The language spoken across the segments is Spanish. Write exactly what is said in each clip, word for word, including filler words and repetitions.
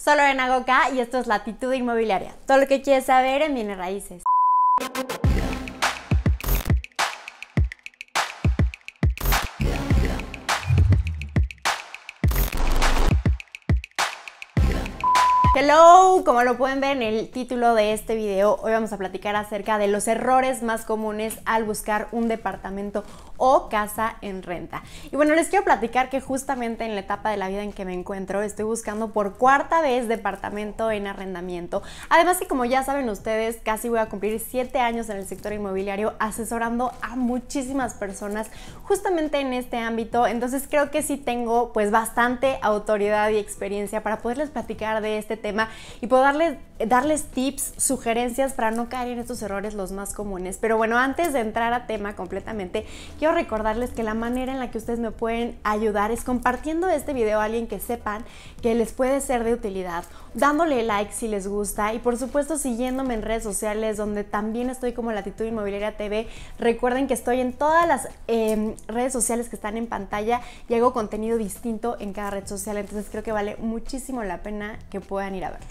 Soy Lorena Goca y esto es Latitud Inmobiliaria. Todo lo que quieres saber en bienes raíces. Hello, como lo pueden ver en el título de este video, hoy vamos a platicar acerca de los errores más comunes al buscar un departamento o casa en renta. Y bueno, les quiero platicar que justamente en la etapa de la vida en que me encuentro, estoy buscando por cuarta vez departamento en arrendamiento. Además que, como ya saben ustedes, casi voy a cumplir siete años en el sector inmobiliario asesorando a muchísimas personas justamente en este ámbito. Entonces creo que sí tengo pues bastante autoridad y experiencia para poderles platicar de este tema y puedo darles, darles tips, sugerencias para no caer en estos errores los más comunes. Pero bueno, antes de entrar a tema completamente, quiero recordarles que la manera en la que ustedes me pueden ayudar es compartiendo este video a alguien que sepan que les puede ser de utilidad, dándole like si les gusta y por supuesto siguiéndome en redes sociales donde también estoy como Latitud Inmobiliaria T V. Recuerden que estoy en todas las eh, redes sociales que están en pantalla y hago contenido distinto en cada red social, entonces creo que vale muchísimo la pena que puedan ir a verlo.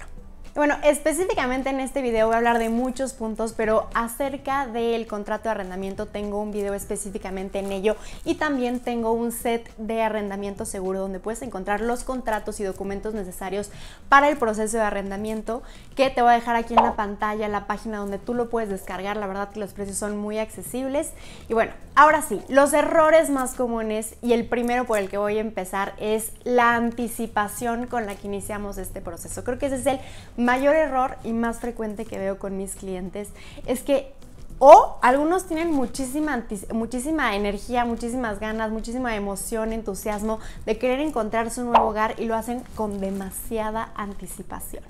Bueno, específicamente en este video voy a hablar de muchos puntos, pero acerca del contrato de arrendamiento tengo un video específicamente en ello y también tengo un set de arrendamiento seguro donde puedes encontrar los contratos y documentos necesarios para el proceso de arrendamiento, que te voy a dejar aquí en la pantalla la página donde tú lo puedes descargar. La verdad que los precios son muy accesibles. Y bueno, ahora sí, los errores más comunes, y el primero por el que voy a empezar es la anticipación con la que iniciamos este proceso. Creo que ese es el mayor error y más frecuente que veo con mis clientes, es que o algunos tienen muchísima, muchísima energía, muchísimas ganas, muchísima emoción, entusiasmo de querer encontrar su nuevo hogar y lo hacen con demasiada anticipación.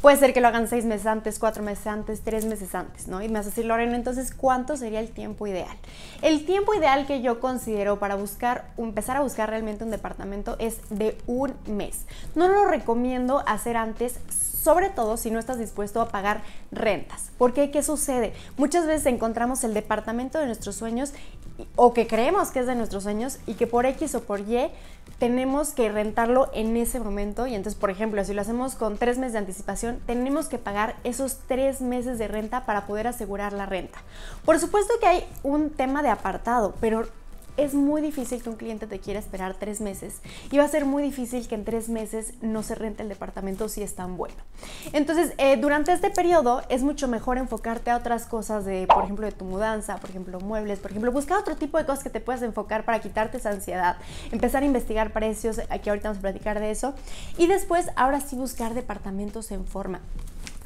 Puede ser que lo hagan seis meses antes, cuatro meses antes, tres meses antes, ¿no? Y me vas a decir, Lorena, entonces, ¿cuánto sería el tiempo ideal? El tiempo ideal que yo considero para buscar, empezar a buscar realmente un departamento es de un mes. No lo recomiendo hacer antes, sobre todo si no estás dispuesto a pagar rentas. ¿Por qué? ¿Qué sucede? Muchas veces encontramos el departamento de nuestros sueños o que creemos que es de nuestros sueños y que por X o por Y tenemos que rentarlo en ese momento, y entonces, por ejemplo, si lo hacemos con tres meses de anticipación, tenemos que pagar esos tres meses de renta para poder asegurar la renta. Por supuesto que hay un tema de apartado, pero es muy difícil que un cliente te quiera esperar tres meses y va a ser muy difícil que en tres meses no se rente el departamento si es tan bueno. Entonces, eh, durante este periodo es mucho mejor enfocarte a otras cosas, de, por ejemplo, de tu mudanza, por ejemplo, muebles, por ejemplo, buscar otro tipo de cosas que te puedas enfocar para quitarte esa ansiedad, empezar a investigar precios, aquí ahorita vamos a platicar de eso, y después, ahora sí, buscar departamentos en forma.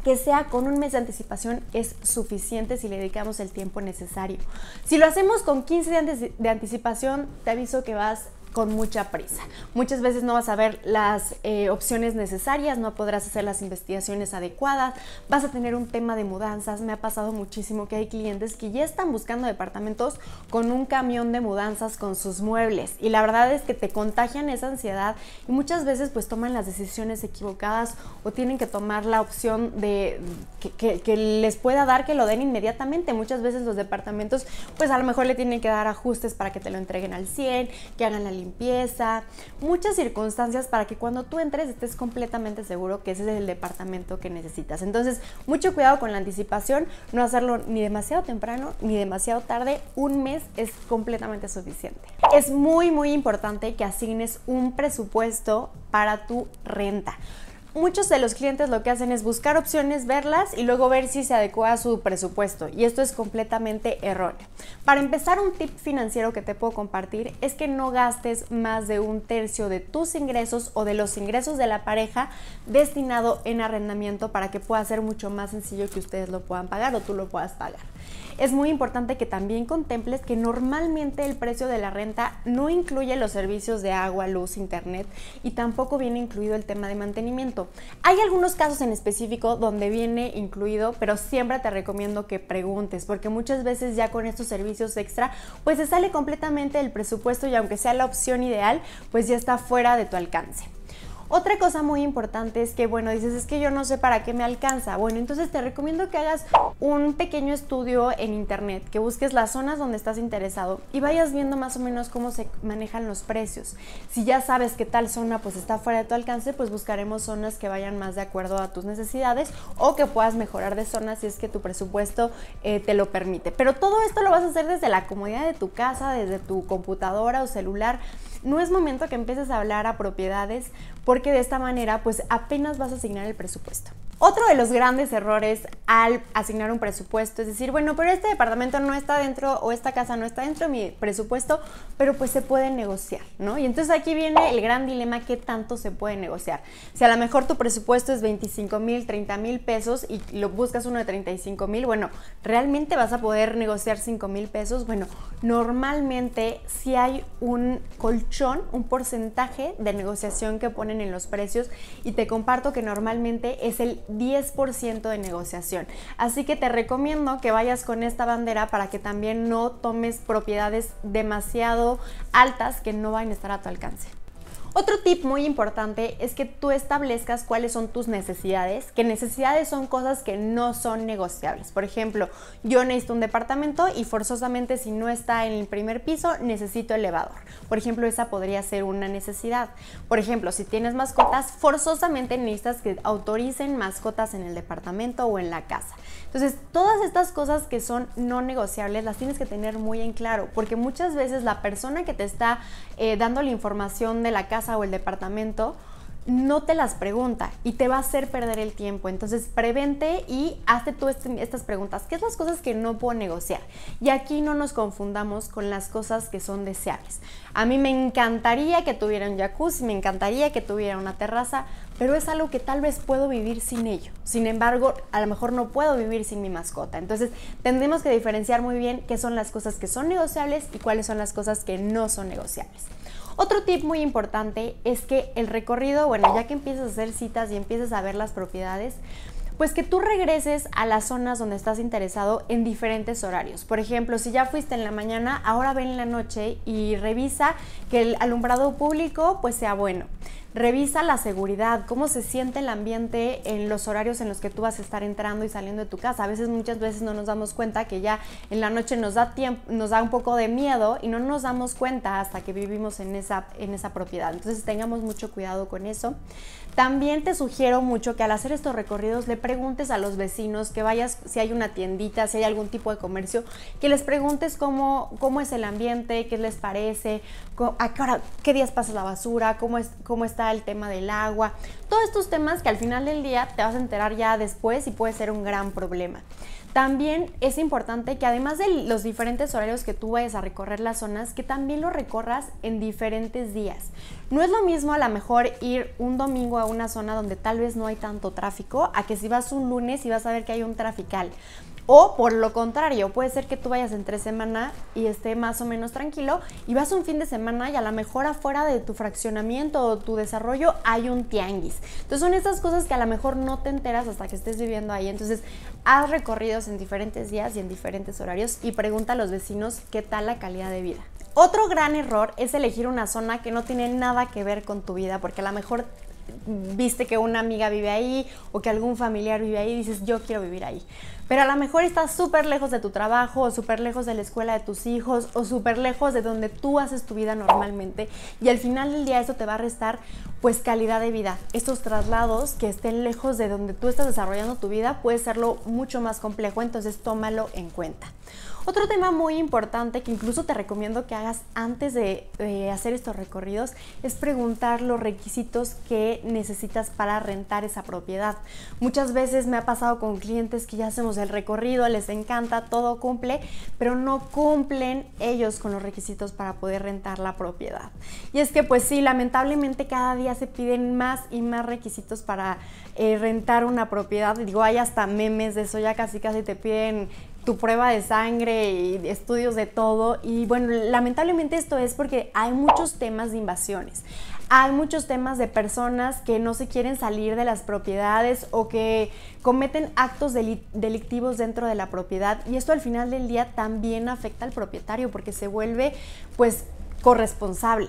Que sea con un mes de anticipación es suficiente si le dedicamos el tiempo necesario. Si lo hacemos con quince días de anticipación, te aviso que vas con mucha prisa. Muchas veces no vas a ver las eh, opciones necesarias, no podrás hacer las investigaciones adecuadas, vas a tener un tema de mudanzas. Me ha pasado muchísimo que hay clientes que ya están buscando departamentos con un camión de mudanzas con sus muebles, y la verdad es que te contagian esa ansiedad y muchas veces pues toman las decisiones equivocadas o tienen que tomar la opción de que, que, que les pueda dar, que lo den inmediatamente. Muchas veces los departamentos pues a lo mejor le tienen que dar ajustes para que te lo entreguen al cien, que hagan la limpieza, muchas circunstancias para que cuando tú entres estés completamente seguro que ese es el departamento que necesitas. Entonces, mucho cuidado con la anticipación, no hacerlo ni demasiado temprano ni demasiado tarde. Un mes es completamente suficiente. Es muy muy importante que asignes un presupuesto para tu renta. Muchos de los clientes lo que hacen es buscar opciones, verlas y luego ver si se adecua a su presupuesto, y esto es completamente erróneo. Para empezar, un tip financiero que te puedo compartir es que no gastes más de un tercio de tus ingresos o de los ingresos de la pareja destinado en arrendamiento, para que pueda ser mucho más sencillo que ustedes lo puedan pagar o tú lo puedas pagar. Es muy importante que también contemples que normalmente el precio de la renta no incluye los servicios de agua, luz, internet, y tampoco viene incluido el tema de mantenimiento. Hay algunos casos en específico donde viene incluido, pero siempre te recomiendo que preguntes, porque muchas veces ya con estos servicios extra pues se sale completamente del presupuesto, y aunque sea la opción ideal pues ya está fuera de tu alcance. Otra cosa muy importante es que, bueno, dices, es que yo no sé para qué me alcanza. Bueno, entonces te recomiendo que hagas un pequeño estudio en internet, que busques las zonas donde estás interesado y vayas viendo más o menos cómo se manejan los precios. Si ya sabes que tal zona pues está fuera de tu alcance, pues buscaremos zonas que vayan más de acuerdo a tus necesidades o que puedas mejorar de zona si es que tu presupuesto eh, te lo permite. Pero todo esto lo vas a hacer desde la comodidad de tu casa, desde tu computadora o celular. No es momento que empieces a hablar a propiedades porque de esta manera pues apenas vas a asignar el presupuesto. Otro de los grandes errores al asignar un presupuesto es decir, bueno, pero este departamento no está dentro o esta casa no está dentro de mi presupuesto, pero pues se puede negociar, ¿no? Y entonces aquí viene el gran dilema, ¿qué tanto se puede negociar? Si a lo mejor tu presupuesto es veinticinco mil, treinta mil pesos y lo buscas uno de treinta y cinco mil, bueno, ¿realmente vas a poder negociar cinco mil pesos? Bueno, normalmente si hay un colchón, un porcentaje de negociación que ponen en los precios y te comparto que normalmente es el diez por ciento de negociación. Así que te recomiendo que vayas con esta bandera para que también no tomes propiedades demasiado altas que no van a estar a tu alcance. Otro tip muy importante es que tú establezcas cuáles son tus necesidades, que necesidades son cosas que no son negociables. Por ejemplo, yo necesito un departamento y forzosamente si no está en el primer piso, necesito elevador. Por ejemplo, esa podría ser una necesidad. Por ejemplo, si tienes mascotas, forzosamente necesitas que autoricen mascotas en el departamento o en la casa. Entonces, todas estas cosas que son no negociables las tienes que tener muy en claro, porque muchas veces la persona que te está eh, dando la información de la casa o el departamento no te las pregunta y te va a hacer perder el tiempo. Entonces prevente y hazte tú este, estas preguntas. ¿Qué es las cosas que no puedo negociar? Y aquí no nos confundamos con las cosas que son deseables. A mí me encantaría que tuviera un jacuzzi, me encantaría que tuviera una terraza, pero es algo que tal vez puedo vivir sin ello. Sin embargo, a lo mejor no puedo vivir sin mi mascota. Entonces, tendremos que diferenciar muy bien qué son las cosas que son negociables y cuáles son las cosas que no son negociables. Otro tip muy importante es que el recorrido, bueno, ya que empiezas a hacer citas y empiezas a ver las propiedades, pues que tú regreses a las zonas donde estás interesado en diferentes horarios. Por ejemplo, si ya fuiste en la mañana, ahora ven en la noche y revisa que el alumbrado público pues sea bueno. Revisa la seguridad, cómo se siente el ambiente en los horarios en los que tú vas a estar entrando y saliendo de tu casa. A veces, muchas veces no nos damos cuenta que ya en la noche nos da tiempo, nos da un poco de miedo y no nos damos cuenta hasta que vivimos en esa, en esa propiedad. Entonces tengamos mucho cuidado con eso. También te sugiero mucho que al hacer estos recorridos le preguntes a los vecinos, que vayas, si hay una tiendita, si hay algún tipo de comercio, que les preguntes cómo, cómo es el ambiente, qué les parece, cómo, a qué hora, qué días pasa la basura, cómo es, cómo está el tema del agua, todos estos temas que al final del día te vas a enterar ya después y puede ser un gran problema. También es importante que además de los diferentes horarios que tú vayas a recorrer las zonas, que también lo recorras en diferentes días. No es lo mismo a lo mejor ir un domingo a una zona donde tal vez no hay tanto tráfico, a que si vas un lunes y vas a ver que hay un trafical. O por lo contrario, puede ser que tú vayas entre semana y esté más o menos tranquilo y vas un fin de semana y a lo mejor afuera de tu fraccionamiento o tu desarrollo hay un tianguis. Entonces son estas cosas que a lo mejor no te enteras hasta que estés viviendo ahí. Entonces haz recorridos en diferentes días y en diferentes horarios y pregunta a los vecinos qué tal la calidad de vida. Otro gran error es elegir una zona que no tiene nada que ver con tu vida, porque a lo mejor viste que una amiga vive ahí o que algún familiar vive ahí y dices yo quiero vivir ahí, pero a lo mejor estás súper lejos de tu trabajo o súper lejos de la escuela de tus hijos o súper lejos de donde tú haces tu vida normalmente y al final del día eso te va a restar pues calidad de vida. Estos traslados que estén lejos de donde tú estás desarrollando tu vida puede serlo mucho más complejo, entonces tómalo en cuenta. Otro tema muy importante que incluso te recomiendo que hagas antes de, de hacer estos recorridos es preguntar los requisitos que necesitas para rentar esa propiedad. Muchas veces me ha pasado con clientes que ya hacemos el recorrido, les encanta, todo cumple, pero no cumplen ellos con los requisitos para poder rentar la propiedad. Y es que pues sí, lamentablemente cada día se piden más y más requisitos para eh, rentar una propiedad. Digo, hay hasta memes de eso, ya casi casi te piden tu prueba de sangre y estudios de todo. Y bueno, lamentablemente esto es porque hay muchos temas de invasiones. Hay muchos temas de personas que no se quieren salir de las propiedades o que cometen actos delictivos dentro de la propiedad. Y esto al final del día también afecta al propietario porque se vuelve pues corresponsable,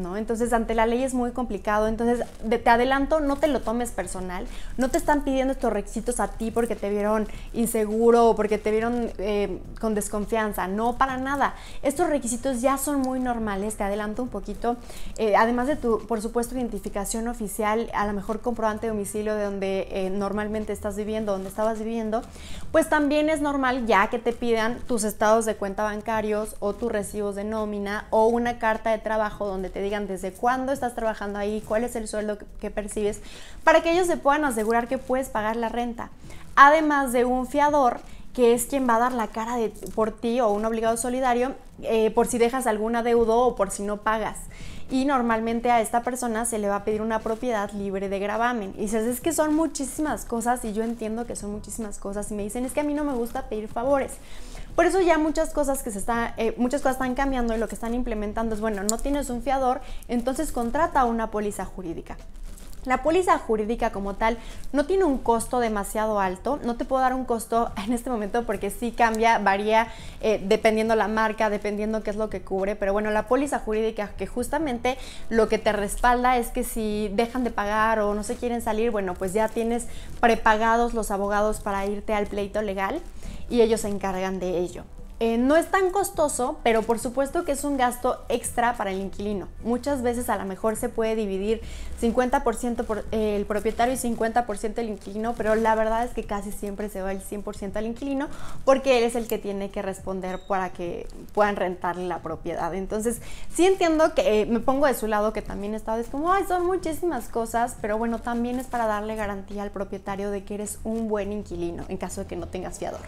¿no? Entonces, ante la ley es muy complicado. Entonces, de, te adelanto, no te lo tomes personal. No te están pidiendo estos requisitos a ti porque te vieron inseguro o porque te vieron eh, con desconfianza. No, para nada. Estos requisitos ya son muy normales. Te adelanto un poquito. Eh, además de tu, por supuesto, identificación oficial, a lo mejor comprobante de domicilio de donde eh, normalmente estás viviendo, donde estabas viviendo, pues también es normal ya que te pidan tus estados de cuenta bancarios o tus recibos de nómina o una carta de trabajo donde te digan desde cuándo estás trabajando ahí, cuál es el sueldo que percibes, para que ellos se puedan asegurar que puedes pagar la renta. Además de un fiador, que es quien va a dar la cara de, por ti, o un obligado solidario, eh, por si dejas algún adeudo o por si no pagas. Y normalmente a esta persona se le va a pedir una propiedad libre de gravamen. Y dices, es que son muchísimas cosas, y yo entiendo que son muchísimas cosas, y me dicen, es que a mí no me gusta pedir favores. Por eso ya muchas cosas que se está, eh, muchas cosas están cambiando, y lo que están implementando es, bueno, no tienes un fiador, entonces contrata una póliza jurídica. La póliza jurídica como tal no tiene un costo demasiado alto. No te puedo dar un costo en este momento porque sí cambia, varía eh, dependiendo la marca, dependiendo qué es lo que cubre. Pero bueno, la póliza jurídica, que justamente lo que te respalda es que si dejan de pagar o no se quieren salir, bueno, pues ya tienes prepagados los abogados para irte al pleito legal y ellos se encargan de ello. Eh, no es tan costoso, pero por supuesto que es un gasto extra para el inquilino. Muchas veces a lo mejor se puede dividir cincuenta por ciento por eh, el propietario y cincuenta por ciento el inquilino, pero la verdad es que casi siempre se va el cien por ciento al inquilino porque él es el que tiene que responder para que puedan rentarle la propiedad. Entonces, sí entiendo que eh, me pongo de su lado, que también he estado, es como, ay, son muchísimas cosas, pero bueno, también es para darle garantía al propietario de que eres un buen inquilino en caso de que no tengas fiador.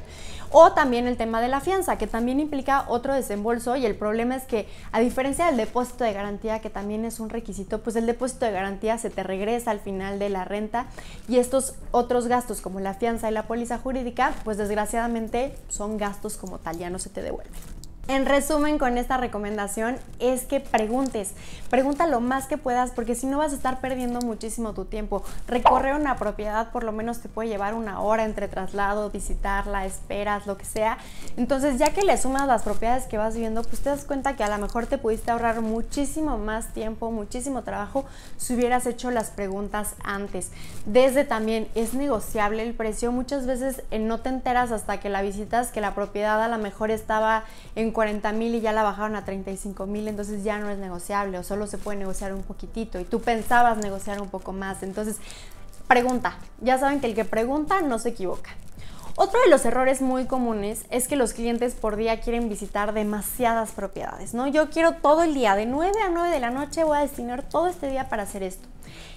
O también el tema de la fianza, que también implica otro desembolso, y el problema es que, a diferencia del depósito de garantía, que también es un requisito, pues el depósito de garantía se te regresa al final de la renta, y estos otros gastos como la fianza y la póliza jurídica, pues desgraciadamente son gastos como tal, ya no se te devuelven. En resumen, con esta recomendación es que preguntes, pregunta lo más que puedas, porque si no vas a estar perdiendo muchísimo tu tiempo. Recorrer una propiedad por lo menos te puede llevar una hora entre traslado, visitarla, esperas, lo que sea. Entonces, ya que le sumas las propiedades que vas viendo, pues te das cuenta que a lo mejor te pudiste ahorrar muchísimo más tiempo, muchísimo trabajo, si hubieras hecho las preguntas antes. Desde también, ¿es negociable el precio? Muchas veces eh, no te enteras hasta que la visitas, que la propiedad a lo mejor estaba en cuarenta mil y ya la bajaron a treinta y cinco mil, entonces ya no es negociable, o solo se puede negociar un poquitito y tú pensabas negociar un poco más. Entonces, pregunta. Ya saben que el que pregunta no se equivoca. Otro de los errores muy comunes es que los clientes por día quieren visitar demasiadas propiedades, ¿no? Yo quiero todo el día, de nueve a nueve de la noche voy a destinar todo este día para hacer esto.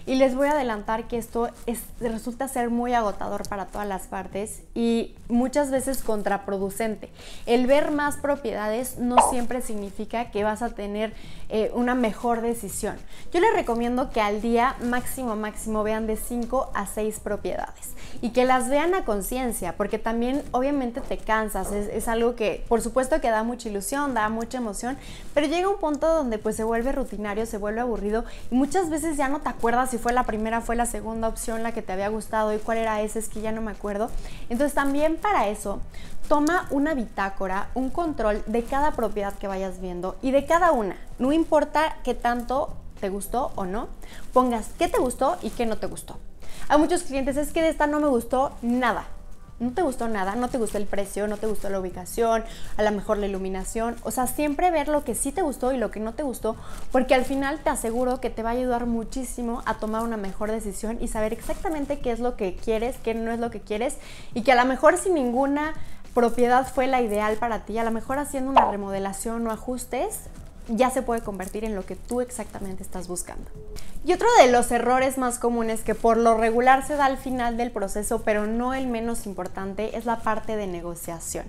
Y les voy a adelantar que esto es, resulta ser muy agotador para todas las partes y muchas veces contraproducente. El ver más propiedades no siempre significa que vas a tener eh, una mejor decisión. Yo les recomiendo que al día máximo, máximo vean de cinco a seis propiedades y que las vean a conciencia, porque también obviamente te cansas. Es, es algo que por supuesto que da mucha ilusión, da mucha emoción, pero llega un punto donde pues se vuelve rutinario, se vuelve aburrido y muchas veces ya no te acuerdas si fue la primera, fue la segunda opción la que te había gustado y cuál era esa, es que ya no me acuerdo. Entonces también para eso, toma una bitácora, un control de cada propiedad que vayas viendo y de cada una. No importa qué tanto te gustó o no, pongas qué te gustó y qué no te gustó. A muchos clientes es que de esta no me gustó nada. No te gustó nada, no te gustó el precio, no te gustó la ubicación, a lo mejor la iluminación. O sea, siempre ver lo que sí te gustó y lo que no te gustó, porque al final te aseguro que te va a ayudar muchísimo a tomar una mejor decisión y saber exactamente qué es lo que quieres, qué no es lo que quieres, y que a lo mejor sin ninguna propiedad fue la ideal para ti, a lo mejor haciendo una remodelación o ajustes, ya se puede convertir en lo que tú exactamente estás buscando. Y otro de los errores más comunes, que por lo regular se da al final del proceso, pero no el menos importante, es la parte de negociación.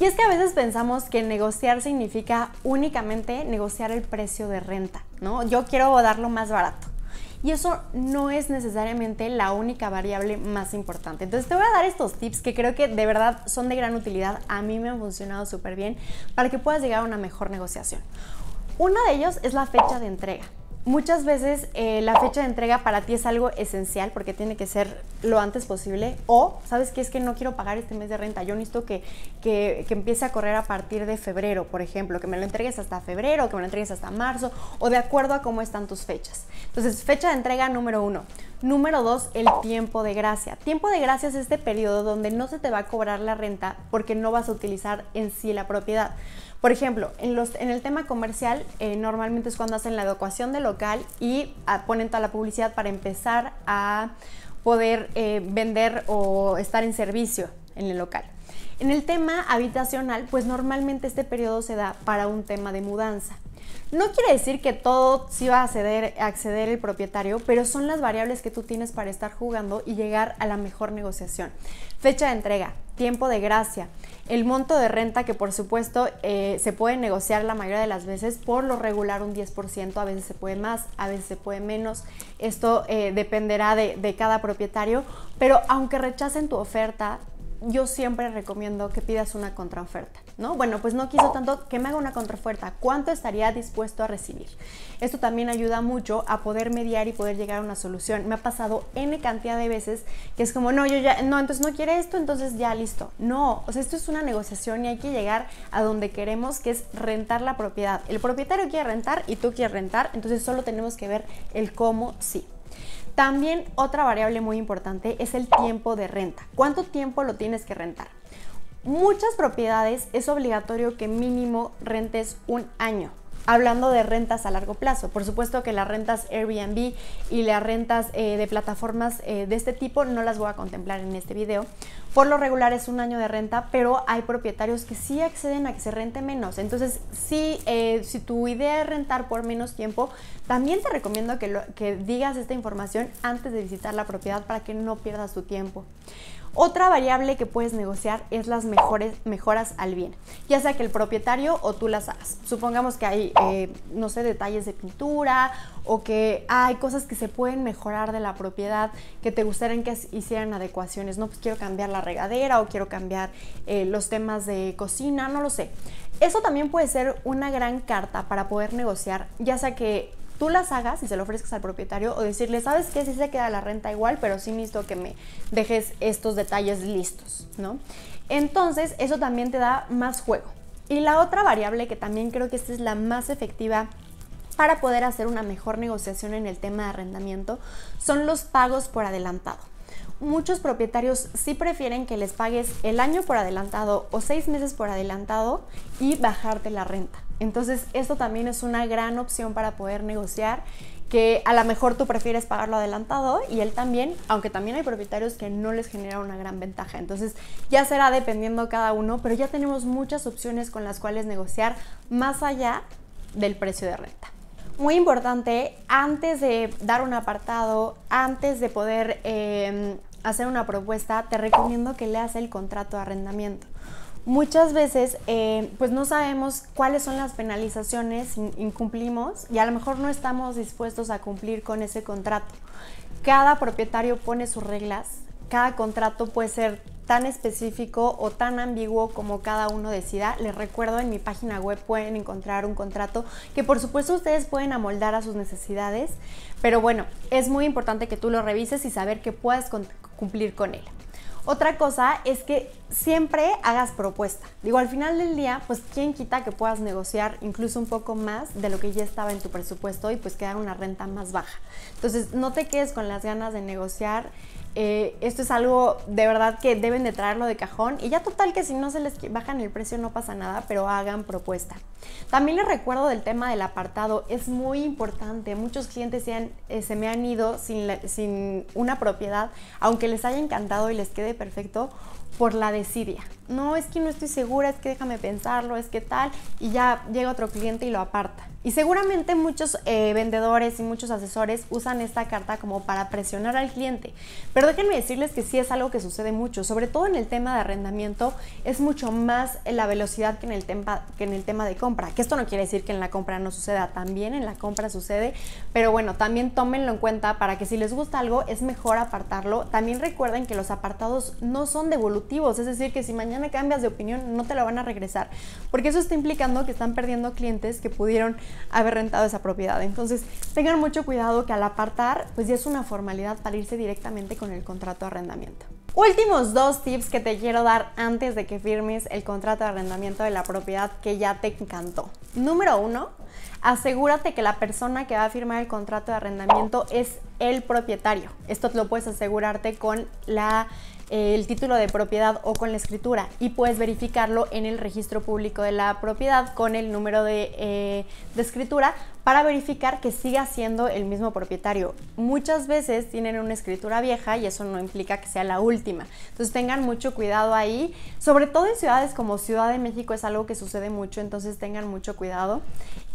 Y es que a veces pensamos que negociar significa únicamente negociar el precio de renta, ¿no? Yo quiero darlo más barato. Y eso no es necesariamente la única variable más importante. Entonces te voy a dar estos tips que creo que de verdad son de gran utilidad. A mí me han funcionado súper bien para que puedas llegar a una mejor negociación. Uno de ellos es la fecha de entrega. Muchas veces eh, la fecha de entrega para ti es algo esencial porque tiene que ser lo antes posible, o sabes que es que no quiero pagar este mes de renta, yo necesito que, que, que empiece a correr a partir de febrero, por ejemplo, que me lo entregues hasta febrero, que me lo entregues hasta marzo, o de acuerdo a cómo están tus fechas. Entonces, fecha de entrega número uno. Número dos, el tiempo de gracia. Tiempo de gracia es este periodo donde no se te va a cobrar la renta porque no vas a utilizar en sí la propiedad. Por ejemplo, en, los, en el tema comercial, eh, normalmente es cuando hacen la adecuación del local y a, ponen toda la publicidad para empezar a poder eh, vender o estar en servicio en el local. En el tema habitacional, pues normalmente este periodo se da para un tema de mudanza. No quiere decir que todo sí va a acceder, acceder el propietario, pero son las variables que tú tienes para estar jugando y llegar a la mejor negociación. Fecha de entrega, tiempo de gracia, el monto de renta que por supuesto eh, se puede negociar la mayoría de las veces, por lo regular un diez por ciento, a veces se puede más, a veces se puede menos, esto eh, dependerá de, de cada propietario, pero aunque rechacen tu oferta, yo siempre recomiendo que pidas una contraoferta, ¿no? Bueno, pues no quiso tanto, que me haga una contraoferta. ¿Cuánto estaría dispuesto a recibir? Esto también ayuda mucho a poder mediar y poder llegar a una solución. Me ha pasado N cantidad de veces que es como, no, yo ya, no, entonces no quiere esto, entonces ya listo. No, o sea, esto es una negociación y hay que llegar a donde queremos, que es rentar la propiedad. El propietario quiere rentar y tú quieres rentar, entonces solo tenemos que ver el cómo sí. También otra variable muy importante es el tiempo de renta. ¿Cuánto tiempo lo tienes que rentar? Muchas propiedades es obligatorio que mínimo rentes un año. Hablando de rentas a largo plazo, por supuesto que las rentas Airbnb y las rentas eh, de plataformas eh, de este tipo no las voy a contemplar en este video. Por lo regular es un año de renta, pero hay propietarios que sí acceden a que se rente menos. Entonces, sí, eh, si tu idea es rentar por menos tiempo, también te recomiendo que, lo, que digas esta información antes de visitar la propiedad para que no pierdas tu tiempo. Otra variable que puedes negociar es las mejores, mejoras al bien, ya sea que el propietario o tú las hagas. Supongamos que hay, eh, no sé, detalles de pintura o que hay cosas que se pueden mejorar de la propiedad que te gustarían que hicieran adecuaciones. No, pues quiero cambiar la regadera o quiero cambiar eh, los temas de cocina, no lo sé. Eso también puede ser una gran carta para poder negociar, ya sea que tú las hagas y se lo ofrezcas al propietario o decirle, ¿sabes qué? Sí se queda la renta igual, pero sí necesito que me dejes estos detalles listos, ¿no? Entonces, eso también te da más juego. Y la otra variable que también creo que esta es la más efectiva para poder hacer una mejor negociación en el tema de arrendamiento son los pagos por adelantado. Muchos propietarios sí prefieren que les pagues el año por adelantado o seis meses por adelantado y bajarte la renta. Entonces, esto también es una gran opción para poder negociar, que a lo mejor tú prefieres pagarlo adelantado y él también, aunque también hay propietarios que no les genera una gran ventaja. Entonces, ya será dependiendo cada uno, pero ya tenemos muchas opciones con las cuales negociar más allá del precio de renta. Muy importante, antes de dar un apartado, antes de poder eh, hacer una propuesta, te recomiendo que leas el contrato de arrendamiento. Muchas veces eh, pues no sabemos cuáles son las penalizaciones si incumplimos y a lo mejor no estamos dispuestos a cumplir con ese contrato. Cada propietario pone sus reglas, cada contrato puede ser tan específico o tan ambiguo como cada uno decida. Les recuerdo, en mi página web pueden encontrar un contrato que por supuesto ustedes pueden amoldar a sus necesidades, pero bueno, es muy importante que tú lo revises y saber que puedas cumplir con él. Otra cosa es que siempre hagas propuesta. Digo, al final del día, pues quién quita que puedas negociar incluso un poco más de lo que ya estaba en tu presupuesto y pues quedar una renta más baja. Entonces, no te quedes con las ganas de negociar. Eh, esto es algo de verdad que deben de traerlo de cajón y ya total que si no se les bajan el precio no pasa nada, pero hagan propuesta. También les recuerdo del tema del apartado, es muy importante. Muchos clientes se, han, eh, se me han ido sin, la, sin una propiedad, aunque les haya encantado y les quede perfecto, por la desidia. No, es que no estoy segura, es que déjame pensarlo, es que tal, y ya llega otro cliente y lo aparta. Y seguramente muchos eh, vendedores y muchos asesores usan esta carta como para presionar al cliente, pero déjenme decirles que sí es algo que sucede mucho, sobre todo en el tema de arrendamiento. Es mucho más la velocidad que en el tema, que en el tema de compra, que esto no quiere decir que en la compra no suceda, también en la compra sucede, pero bueno, también tómenlo en cuenta para que si les gusta algo es mejor apartarlo. También recuerden que los apartados no son devolutivos, es decir, que si mañana cambias de opinión no te la van a regresar, porque eso está implicando que están perdiendo clientes que pudieron haber rentado esa propiedad. Entonces tengan mucho cuidado, que al apartar pues ya es una formalidad para irse directamente con el contrato de arrendamiento. Últimos dos tips que te quiero dar antes de que firmes el contrato de arrendamiento de la propiedad que ya te encantó. Número uno, asegúrate que la persona que va a firmar el contrato de arrendamiento es el propietario. Esto lo puedes asegurarte con la... el título de propiedad o con la escritura, y puedes verificarlo en el registro público de la propiedad con el número de, eh, de escritura, para verificar que siga siendo el mismo propietario. Muchas veces tienen una escritura vieja y eso no implica que sea la última, entonces tengan mucho cuidado ahí, sobre todo en ciudades como Ciudad de México es algo que sucede mucho, entonces tengan mucho cuidado.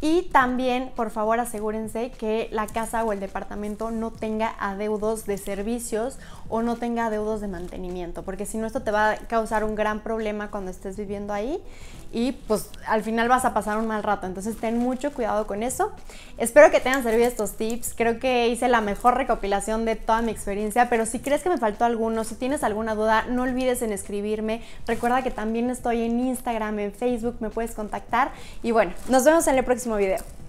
Y también, por favor, asegúrense que la casa o el departamento no tenga adeudos de servicios o no tenga adeudos de mantenimiento, porque si no, esto te va a causar un gran problema cuando estés viviendo ahí y pues al final vas a pasar un mal rato. Entonces ten mucho cuidado con eso. Espero que te hayan servido estos tips. Creo que hice la mejor recopilación de toda mi experiencia, pero si crees que me faltó alguno, si tienes alguna duda, no olvides en escribirme. Recuerda que también estoy en Instagram, en Facebook, me puedes contactar. Y bueno, nos vemos en el próximo video.